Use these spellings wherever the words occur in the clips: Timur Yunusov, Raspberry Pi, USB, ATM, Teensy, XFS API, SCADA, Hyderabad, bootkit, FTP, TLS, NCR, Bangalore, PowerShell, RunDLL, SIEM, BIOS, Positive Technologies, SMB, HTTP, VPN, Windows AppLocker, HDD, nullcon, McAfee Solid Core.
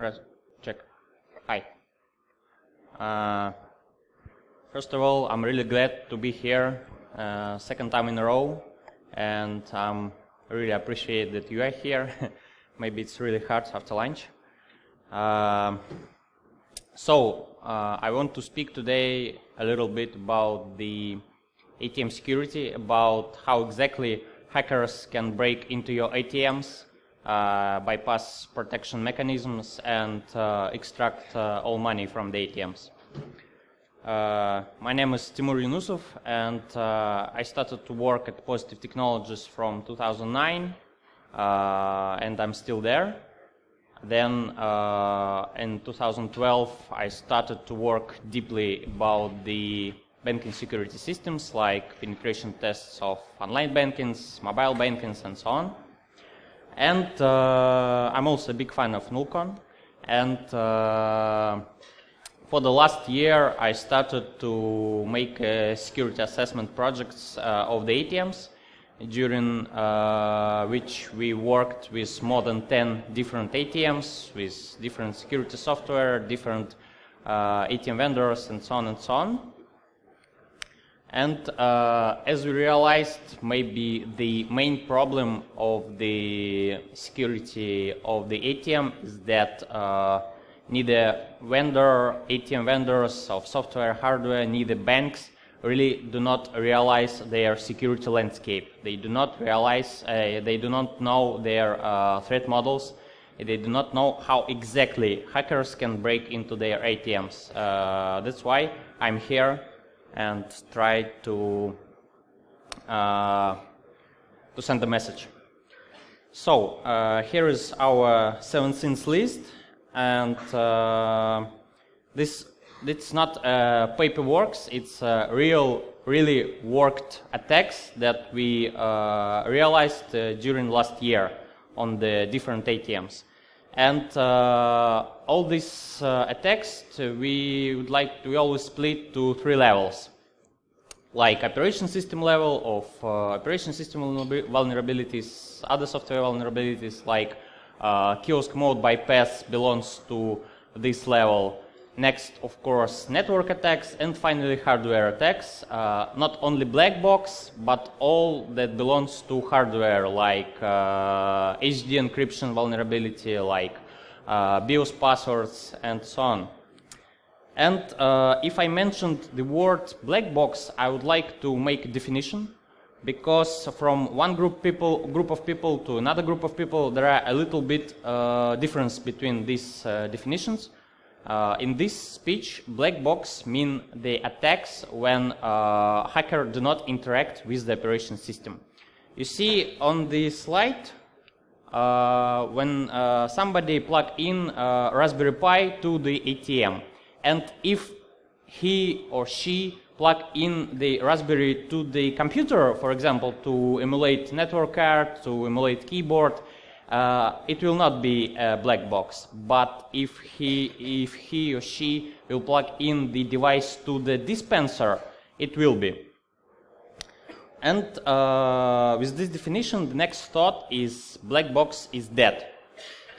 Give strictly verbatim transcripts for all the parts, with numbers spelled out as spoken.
Press check. Hi. Uh, first of all, I'm really glad to be here uh, second time in a row, and I'm really appreciate that you are here. Maybe it's really hard after lunch. Uh, so uh, I want to speak today a little bit about the A T M security, about how exactly hackers can break into your A T Ms, uh, bypass protection mechanisms, and uh, extract uh, all money from the A T Ms. Uh, my name is Timur Yunusov, and uh, I started to work at Positive Technologies from two thousand nine, uh, and I'm still there. Then uh, in two thousand twelve, I started to work deeply about the banking security systems, like penetration tests of online bankings, mobile bankings, and so on. And uh, I'm also a big fan of nullcon. And uh, for the last year, I started to make uh, security assessment projects uh, of the A T Ms, during uh, which we worked with more than ten different A T Ms, with different security software, different uh, A T M vendors, and so on and so on. And uh, as we realized, maybe the main problem of the security of the A T M is that uh, neither vendor, A T M vendors of software, hardware, neither banks really do not realize their security landscape. They do not realize, uh, they do not know their uh, threat models. They do not know how exactly hackers can break into their A T Ms. Uh, that's why I'm here, and try to uh, to send a message. So uh, here is our seven sins list, and uh, this it's not uh, paperwork. It's uh, real, really worked attacks that we uh, realized uh, during last year on the different A T Ms. And uh, all these uh, attacks we would like to, we always split to three levels, like operation system level of uh, operation system vulnerabilities, other software vulnerabilities, like uh, kiosk mode bypass belongs to this level. Next, of course, network attacks, and finally hardware attacks. Uh, not only black box, but all that belongs to hardware, like uh, H D encryption vulnerability, like uh, BIOS passwords, and so on. And uh, if I mentioned the word black box, I would like to make a definition, because from one group people, group of people to another group of people, there are a little bit uh, difference between these uh, definitions. Uh, in this speech, black box mean the attacks when uh, hacker do not interact with the operation system. You see on the slide, uh, when uh, somebody plug in uh, Raspberry Pi to the A T M, and if he or she plug in the Raspberry to the computer, for example, to emulate network card, to emulate keyboard, Uh, it will not be a black box. But if he, if he or she will plug in the device to the dispenser, it will be. And uh, with this definition, the next thought is black box is dead.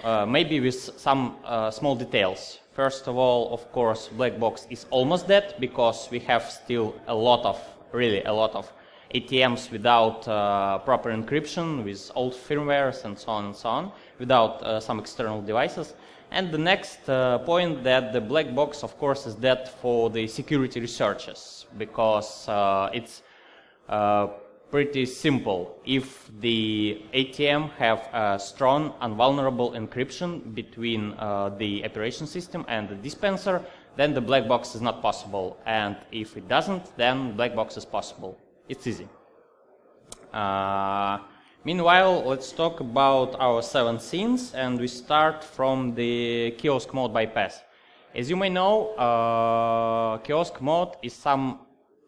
Uh, maybe with some uh, small details. First of all, of course, black box is almost dead, because we have still a lot of, really a lot of A T Ms without uh, proper encryption, with old firmwares, and so on and so on, without uh, some external devices. And the next uh, point, that the black box, of course, is that for the security researchers, because uh, it's uh, pretty simple. If the A T M have a strong and vulnerable encryption between uh, the operation system and the dispenser, then the black box is not possible. And if it doesn't, then black box is possible. It's easy. Uh, meanwhile, let's talk about our seven sins, and we start from the kiosk mode bypass. As you may know, uh, kiosk mode is some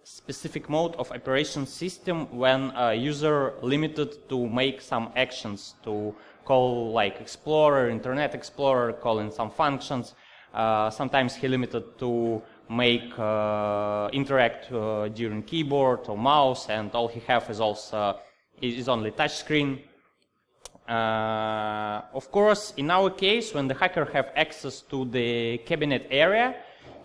specific mode of operation system when a user limited to make some actions, to call like Explorer, Internet Explorer, calling some functions. Uh, sometimes he limited to make uh, interact uh, during keyboard or mouse, and all he have is also is only touch screen. Uh, of course, in our case, when the hacker have access to the cabinet area,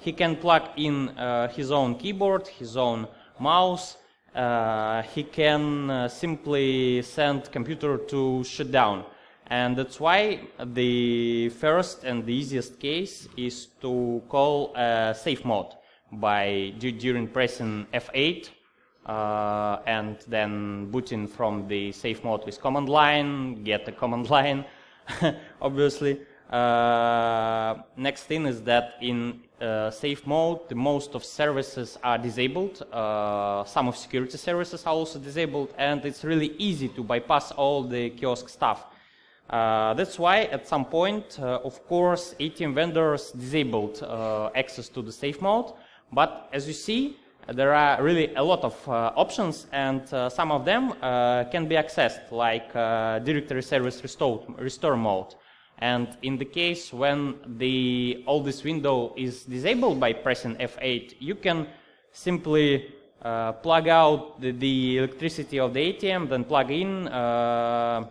he can plug in uh, his own keyboard, his own mouse. Uh, he can uh, simply send computer to shutdown. And that's why the first and the easiest case is to call uh, safe mode by during pressing F eight uh, and then booting from the safe mode with command line, get a command line, obviously. Uh, next thing is that in uh, safe mode, the most of services are disabled. Uh, some of security services are also disabled, and it's really easy to bypass all the kiosk stuff. Uh, that's why at some point, uh, of course, A T M vendors disabled uh, access to the safe mode. But as you see, there are really a lot of uh, options, and uh, some of them uh, can be accessed, like uh, directory service restore, restore mode. And in the case when the all this window is disabled by pressing F eight, you can simply uh, plug out the, the electricity of the A T M, then plug in, uh,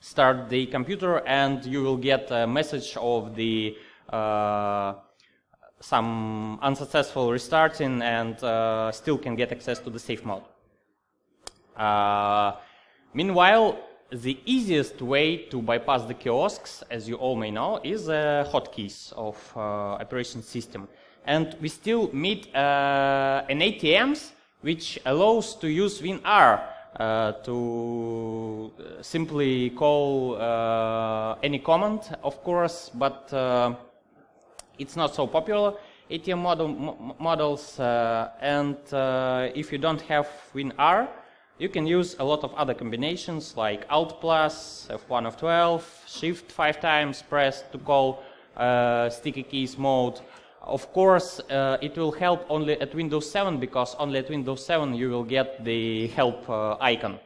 start the computer, and you will get a message of the uh, some unsuccessful restarting, and uh, still can get access to the safe mode. Uh, meanwhile, the easiest way to bypass the kiosks, as you all may know, is uh, hotkeys of uh, operation system, and we still meet uh, an A T Ms which allows to use WinR. Uh, to simply call uh, any command, of course, but uh, it's not so popular, A T M model, m models, uh, and uh, if you don't have WinR, you can use a lot of other combinations like Alt plus, F one of twelve, Shift five times pressed to call uh, sticky keys mode. Of course, uh, it will help only at Windows seven, because only at Windows seven you will get the help uh, icon.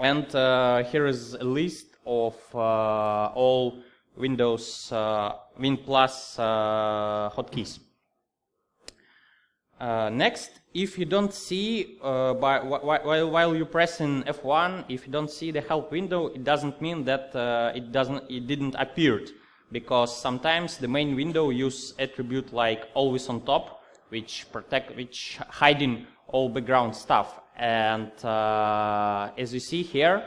And uh, here is a list of uh, all Windows uh, Win Plus uh, hotkeys. Uh, next, if you don't see uh, by, while while you press in F one, if you don't see the help window, it doesn't mean that uh, it doesn't it didn't appear. Because sometimes the main window use attribute like always on top, which protect, which hiding all background stuff. And uh, as you see here,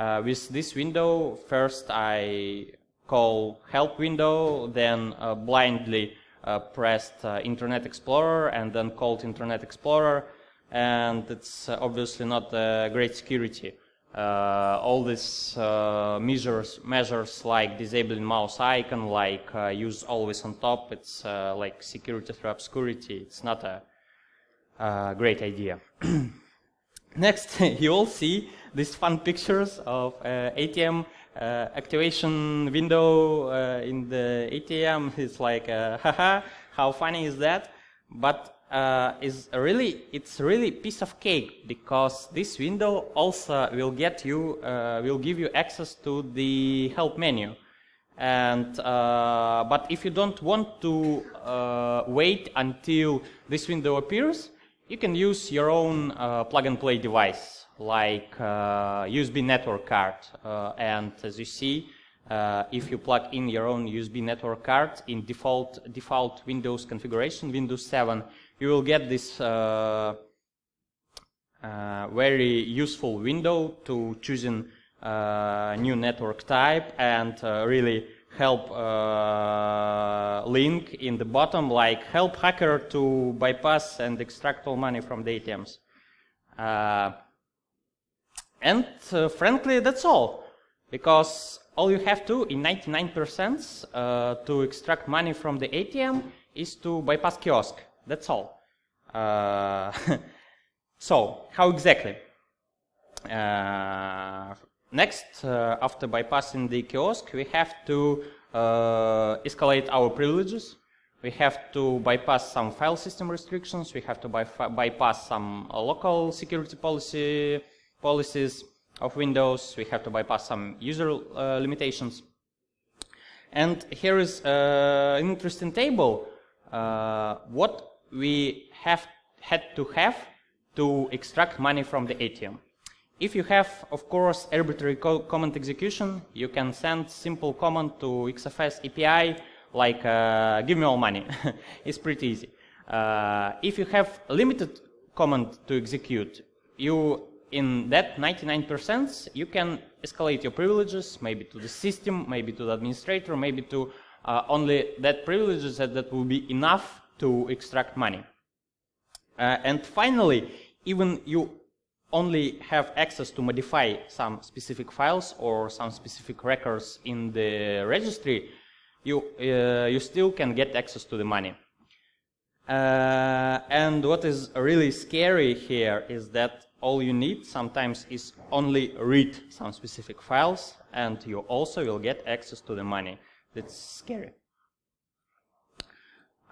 uh, with this window, first I call help window, then uh, blindly uh, pressed uh, Internet Explorer, and then called Internet Explorer, and it's obviously not uh, great security. Uh, all these uh, measures, measures like disabling mouse icon, like uh, use always on top, it's uh, like security through obscurity. It's not a uh, great idea. Next, you all see these fun pictures of uh, A T M uh, activation window uh, in the A T M. It's like, uh, haha, how funny is that? But Uh, is really it's really piece of cake, because this window also will get you uh, will give you access to the help menu, and uh, but if you don't want to uh, wait until this window appears, you can use your own uh, plug-and-play device like uh, U S B network card, uh, and as you see, Uh, if you plug in your own U S B network card in default default Windows configuration, Windows seven, you will get this uh, uh, very useful window to choosing uh, new network type, and uh, really help uh, link in the bottom, like help hacker to bypass and extract all money from the A T Ms. Uh, and uh, frankly, that's all, because all you have to, in ninety-nine percent, uh, to extract money from the A T M is to bypass kiosk. That's all. Uh, so, how exactly? Uh, next, uh, after bypassing the kiosk, we have to uh, escalate our privileges. We have to bypass some file system restrictions. We have to by bypass some uh, local security policy policies. Of Windows, we have to bypass some user uh, limitations. And here is uh, an interesting table uh, what we have had to have to extract money from the A T M. If you have, of course, arbitrary co command execution, you can send simple command to X F S A P I, like uh, give me all money. It's pretty easy. Uh, if you have limited command to execute, you, in that ninety-nine percent, you can escalate your privileges, maybe to the system, maybe to the administrator, maybe to uh, only that privileges that, that will be enough to extract money. Uh, and finally, even you only have access to modify some specific files or some specific records in the registry, you, uh, you still can get access to the money. Uh, and what is really scary here is that all you need sometimes is only read some specific files, and you also will get access to the money. That's scary.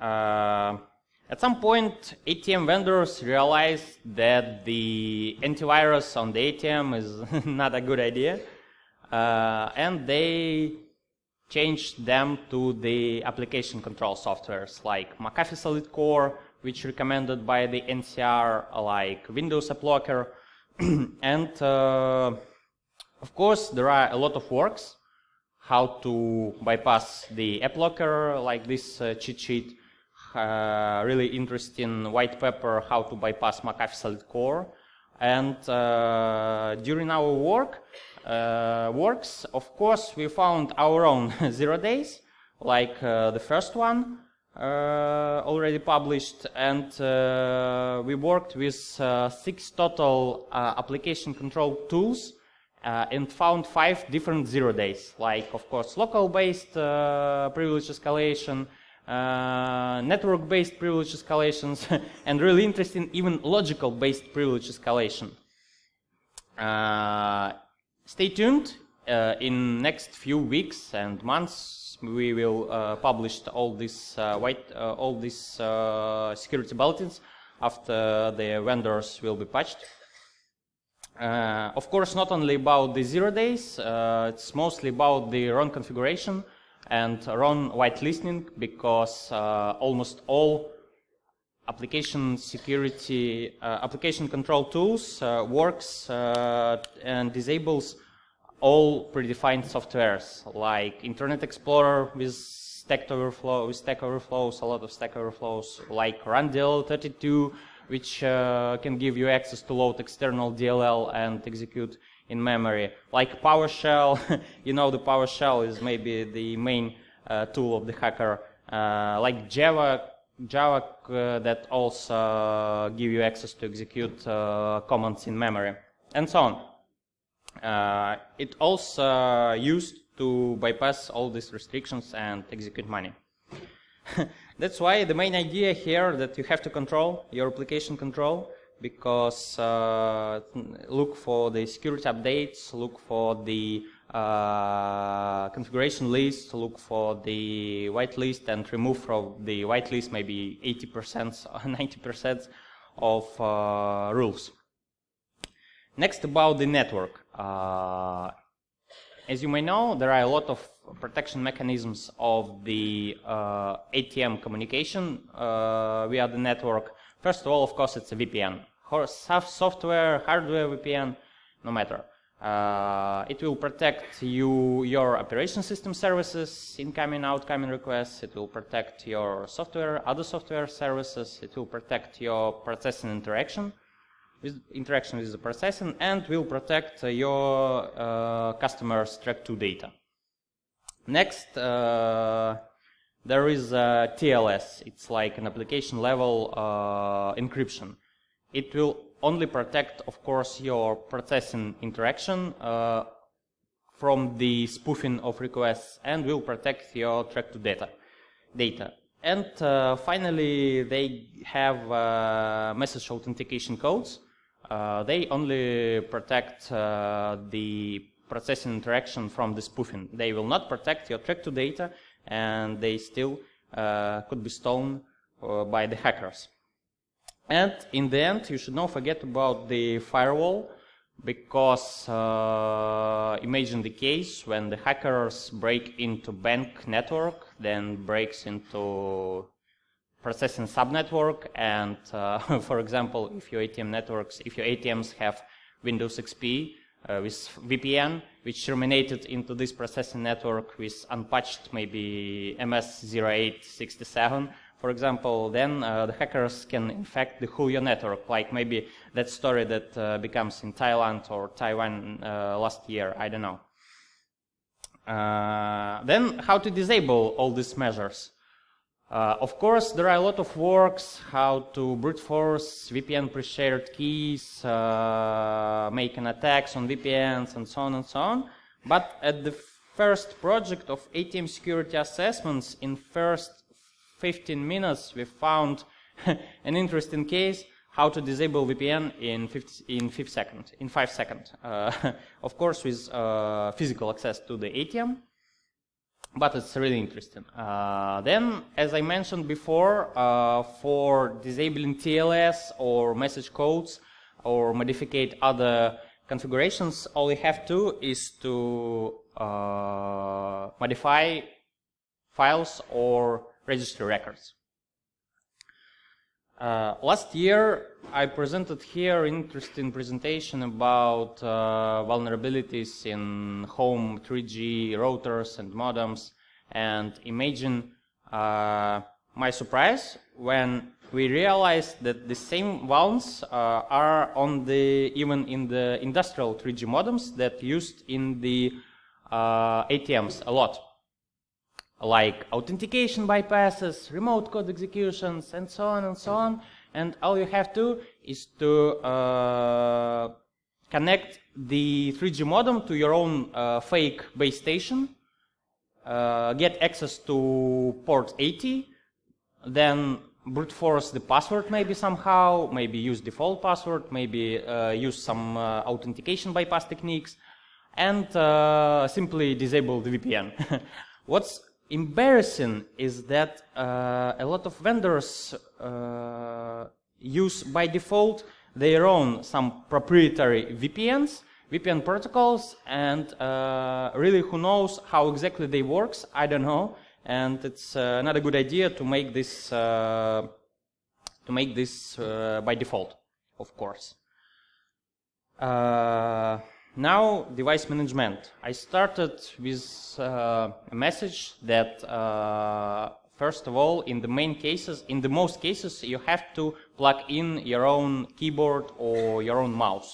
Uh, At some point, A T M vendors realized that the antivirus on the A T M is not a good idea, uh, and they changed them to the application control softwares like McAfee Solid Core, which recommended by the N C R, like Windows AppLocker, and uh, of course there are a lot of works how to bypass the AppLocker, like this uh, cheat sheet. Uh, really interesting white paper how to bypass McAfee Solid Core, and uh, during our work uh, works, of course, we found our own zero days, like uh, the first one uh, already published, and uh, we worked with uh, six total uh, application control tools uh, and found five different zero days, like of course local-based uh, privilege escalation. Uh, network-based privilege escalations, and really interesting, even logical-based privilege escalation. Uh, stay tuned. Uh, in next few weeks and months, we will uh, publish all these uh, white, uh, all these uh, security bulletins after the vendors will be patched. Uh, of course, not only about the zero days. Uh, it's mostly about the run configuration and run whitelisting, because uh, almost all application security, uh, application control tools uh, works uh, and disables all predefined softwares, like Internet Explorer with Stack Overflow, with Stack Overflows, a lot of Stack Overflows, like RunDLL thirty-two, which uh, can give you access to load external D L L and execute in memory, like PowerShell. You know, the PowerShell is maybe the main uh, tool of the hacker, uh, like Java, Java uh, that also give you access to execute uh, commands in memory, and so on. Uh, it also used to bypass all these restrictions and execute money. That's why the main idea here that you have to control your application control, because uh, look for the security updates, look for the uh, configuration list, look for the whitelist, and remove from the whitelist maybe eighty percent or ninety percent of uh, rules. Next, about the network. Uh, as you may know, there are a lot of protection mechanisms of the uh, A T M communication uh, via the network. First of all, of course, it's a V P N. Software, hardware, V P N, no matter. Uh, it will protect you, your operation system services, incoming, outgoing requests. It will protect your software, other software services. It will protect your processing interaction, with interaction with the processing, and will protect your uh, customers' track two data. Next, uh, there is a T L S, it's like an application level uh, encryption. It will only protect, of course, your processing interaction uh, from the spoofing of requests, and will protect your track two data. data. And uh, finally, they have uh, message authentication codes. Uh, they only protect uh, the processing interaction from the spoofing. They will not protect your track two data, and they still uh, could be stolen uh, by the hackers. And in the end, you should not forget about the firewall, because uh, imagine the case when the hackers break into bank network, then breaks into processing subnetwork, and uh, for example, if your A T M networks, if your A T Ms have Windows X P uh, with V P N, which terminated into this processing network with unpatched maybe M S zero eight sixty-seven, for example, then uh, the hackers can infect the whole your network, like maybe that story that uh, becomes in Thailand or Taiwan uh, last year, I don't know. Uh, then how to disable all these measures? Uh, of course, there are a lot of works, how to brute force V P N pre-shared keys, uh, making attacks on V P Ns, and so on and so on. But at the first project of A T M security assessments, in first fifteen minutes, we found an interesting case, how to disable V P N in fifty, in five seconds, in five seconds. Uh, of course, with uh, physical access to the A T M. But it's really interesting. Uh, then, as I mentioned before, uh, for disabling T L S or message codes or modificate other configurations, all you have to is to uh, modify files or registry records. Uh, last year, I presented here an interesting presentation about uh, vulnerabilities in home three G routers and modems, and imagine uh, my surprise when we realized that the same vulns uh, are on the even in the industrial three G modems that used in the uh, A T Ms a lot, like authentication bypasses, remote code executions, and so on and so on. And all you have to is to uh, connect the three G modem to your own uh, fake base station, uh, get access to port eighty, then brute force the password maybe somehow, maybe use default password, maybe uh, use some uh, authentication bypass techniques, and uh, simply disable the V P N. What's embarrassing is that uh, a lot of vendors uh, use by default their own some proprietary V P Ns, V P N protocols, and uh, really who knows how exactly they works, I don't know, and it's uh, not a good idea to make this uh, to make this uh, by default, of course. Uh, Now, device management. I started with uh, a message that, uh, first of all, in the main cases, in the most cases, you have to plug in your own keyboard or your own mouse.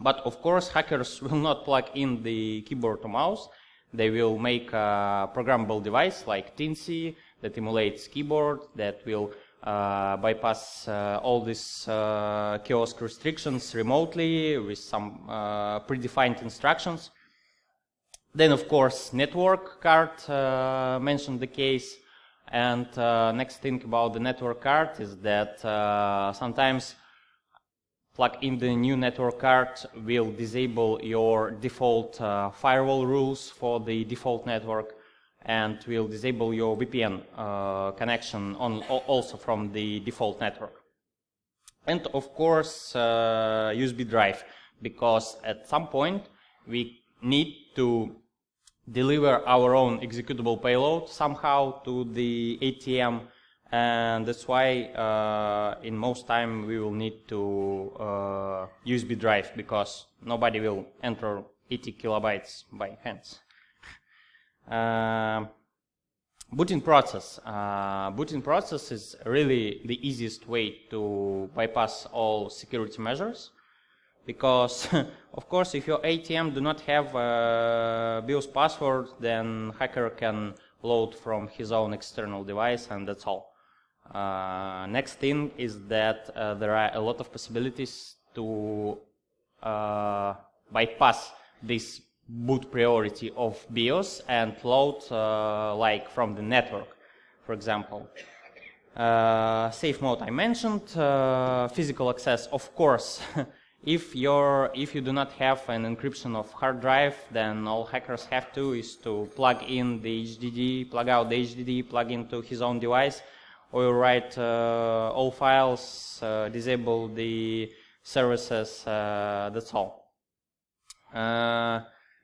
But, of course, hackers will not plug in the keyboard or mouse. They will make a programmable device like Teensy that emulates keyboard, that will Uh, bypass uh, all these uh, kiosk restrictions remotely with some uh, predefined instructions. Then, of course, network card uh, mentioned the case. And uh, next thing about the network card is that uh, sometimes plug in the new network card will disable your default uh, firewall rules for the default network, and will disable your V P N uh, connection on, also from the default network. And of course, uh, U S B drive, because at some point we need to deliver our own executable payload somehow to the A T M, and that's why uh, in most time we will need to uh, U S B drive, because nobody will enter eighty kilobytes by hands. Uh, booting process. Uh, booting process is really the easiest way to bypass all security measures, because of course if your A T M do not have a BIOS password, then hacker can load from his own external device, and that's all. Uh, next thing is that uh, there are a lot of possibilities to uh, bypass this boot priority of BIOS and load uh, like from the network, for example. Uh, safe mode I mentioned, uh, physical access, of course. if you're if you do not have an encryption of hard drive, then all hackers have to is to plug in the H D D, plug out the H D D, plug into his own device, or write uh, all files, uh, disable the services, uh, that's all. Uh,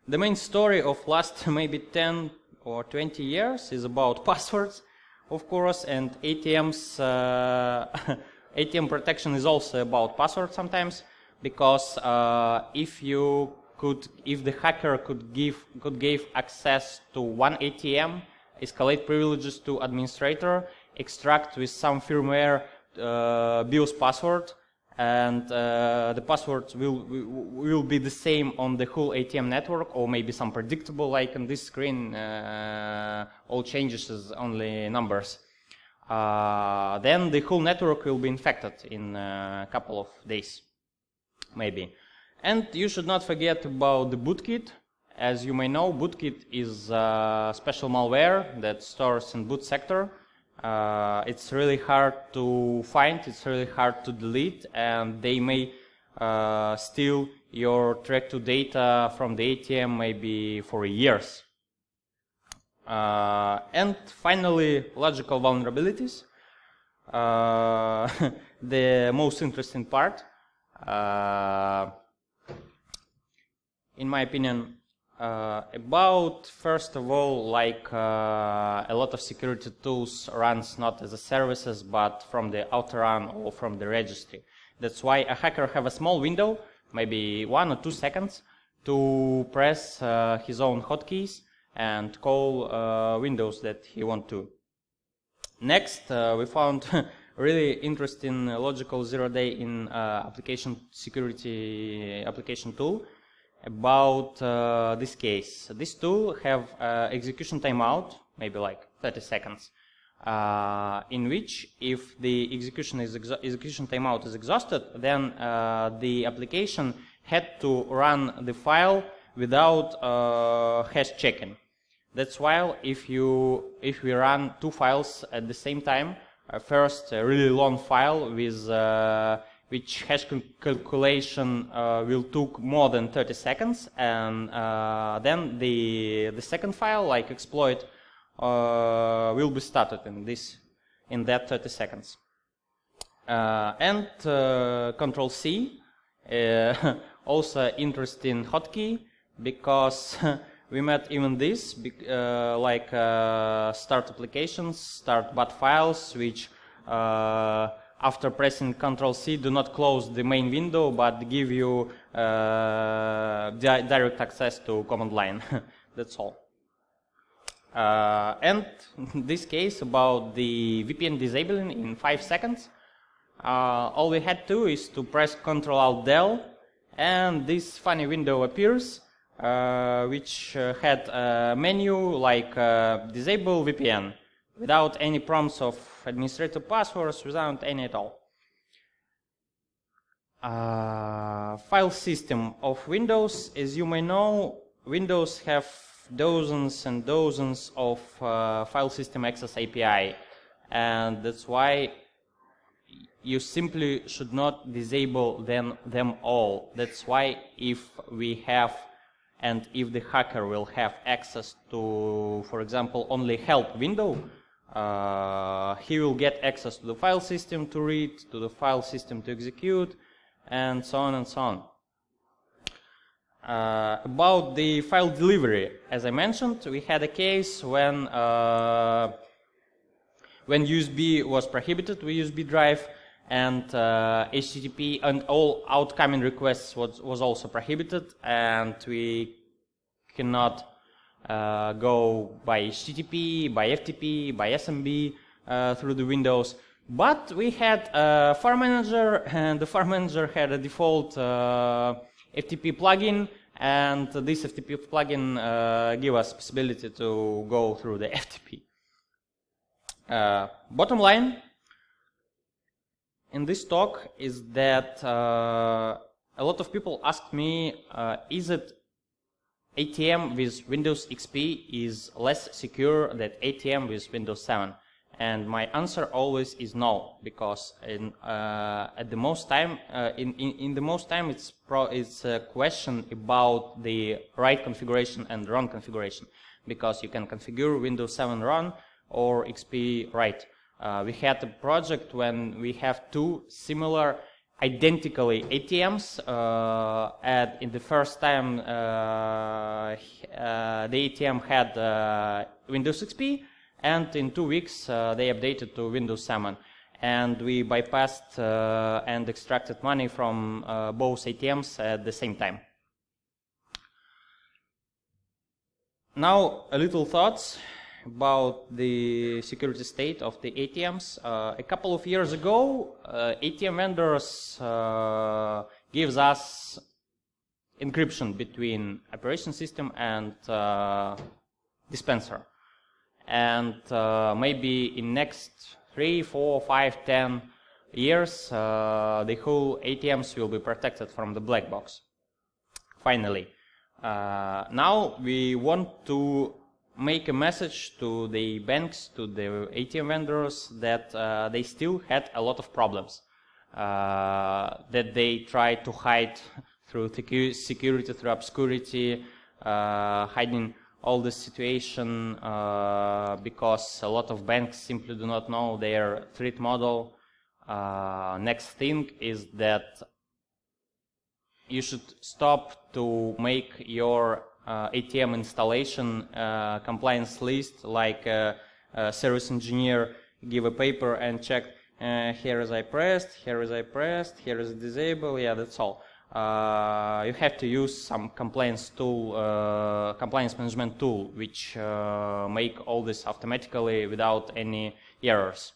The main story of last maybe ten or twenty years is about passwords, of course, and A T Ms. Uh, A T M protection is also about passwords sometimes, because uh, if you could, if the hacker could give could give access to one A T M, escalate privileges to administrator, extract with some firmware uh, BIOS password, and uh, the password will will be the same on the whole A T M network, or maybe some predictable, like on this screen, uh, all changes is only numbers. Uh, then the whole network will be infected in a couple of days, maybe. And you should not forget about the bootkit. As you may know, bootkit is a special malware that stores in boot sector. Uh, it's really hard to find, it's really hard to delete, and they may uh, steal your track to data from the A T M maybe for years. Uh, and finally, logical vulnerabilities, uh, the most interesting part. Uh, in my opinion, Uh, about, first of all, like uh, a lot of security tools runs not as a services, but from the outer run or from the registry. That's why a hacker have a small window, maybe one or two seconds, to press uh, his own hotkeys and call uh, windows that he want to. Next, uh, we found really interesting logical zero-day in uh, application security application tool. About uh, this case, this tool have uh, execution timeout, maybe like thirty seconds, uh, in which if the execution is exo execution timeout is exhausted, then uh, the application had to run the file without uh, hash checking. That's why if you if we run two files at the same time, uh, first a really long file with uh, which hash calculation uh, will took more than thirty seconds, and uh, then the the second file, like exploit, uh, will be started in this in that thirty seconds. Uh, and uh, Control C, uh, also interesting hotkey, because we met even this, uh, like uh, start applications, start bat files, which. Uh, After pressing Control C, do not close the main window, but give you uh, di direct access to command line. That's all. Uh, and this case about the V P N disabling in five seconds. Uh, all we had to is to press Control Alt Del, and this funny window appears, uh, which uh, had a menu like uh, disable V P N. Without any prompts of administrator passwords, without any at all. Uh, file system of Windows. As you may know, Windows have dozens and dozens of uh, file system access A P I, and that's why you simply should not disable them, them all. That's why if we have and if the hacker will have access to, for example, only help window, Uh, he will get access to the file system to read, to the file system to execute, and so on and so on. Uh, about the file delivery, as I mentioned, we had a case when uh, when U S B was prohibited with U S B drive, and uh, H T T P and all outcoming requests was, was also prohibited, and we cannot Uh, go by H T T P, by F T P, by S M B uh, through the windows. But we had a file manager, and the file manager had a default uh, F T P plugin, and this F T P plugin uh, gave us possibility to go through the F T P. Uh, bottom line in this talk is that uh, a lot of people asked me, uh, is it A T M with Windows X P is less secure than A T M with Windows seven? And my answer always is no, because in, uh, at the most time, uh, in, in in the most time, it's pro it's a question about the right configuration and wrong configuration, because you can configure Windows seven run or X P right. Uh, we had a project when we have two similar, identically A T Ms, uh, and in the first time uh, uh, the A T M had uh, Windows X P, and in two weeks uh, they updated to Windows seven. and we bypassed uh, and extracted money from uh, both A T Ms at the same time. Now a little thoughts about the security state of the A T Ms. Uh, a couple of years ago, uh, A T M vendors uh, gives us encryption between operation system and uh, dispenser, and uh, maybe in next three, four, five, ten years, uh, the whole A T Ms will be protected from the black box. Finally, uh, now we want to make a message to the banks, to the A T M vendors, that uh, they still had a lot of problems uh, that they try to hide through security, through obscurity, uh, hiding all this situation uh, because a lot of banks simply do not know their threat model. Uh, next thing is that you should stop to make your Uh, A T M installation uh, compliance list, like uh, uh, service engineer give a paper and check uh, here is I pressed, here is I pressed, here is disabled, yeah, that's all. Uh, you have to use some compliance tool, uh, compliance management tool, which uh, make all this automatically without any errors.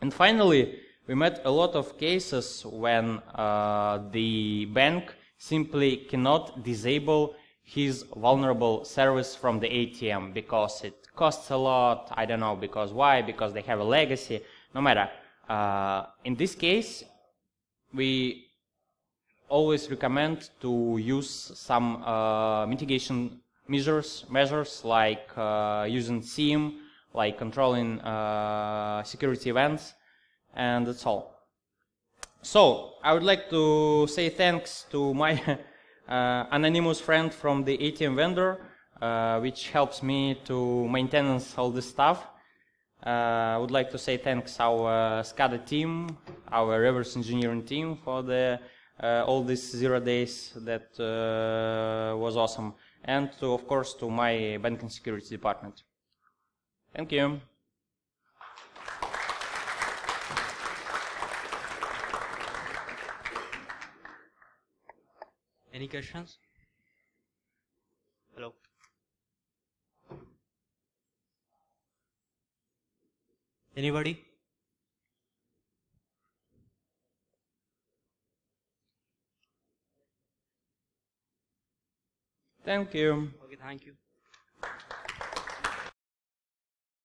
And finally, we met a lot of cases when uh, the bank simply cannot disable his vulnerable service from the A T M because it costs a lot, I don't know because why, because they have a legacy, no matter. Uh, in this case, we always recommend to use some uh, mitigation measures, measures like uh, using SIEM, like controlling uh, security events, and that's all. So, I would like to say thanks to my Uh, anonymous friend from the A T M vendor, uh, which helps me to maintain all this stuff. Uh, I would like to say thanks our SCADA team, our reverse engineering team for the uh, all these zero days. That uh, was awesome, and to, of course, to my banking security department. Thank you. Any questions? Hello. Anybody? Thank you. Okay, thank you.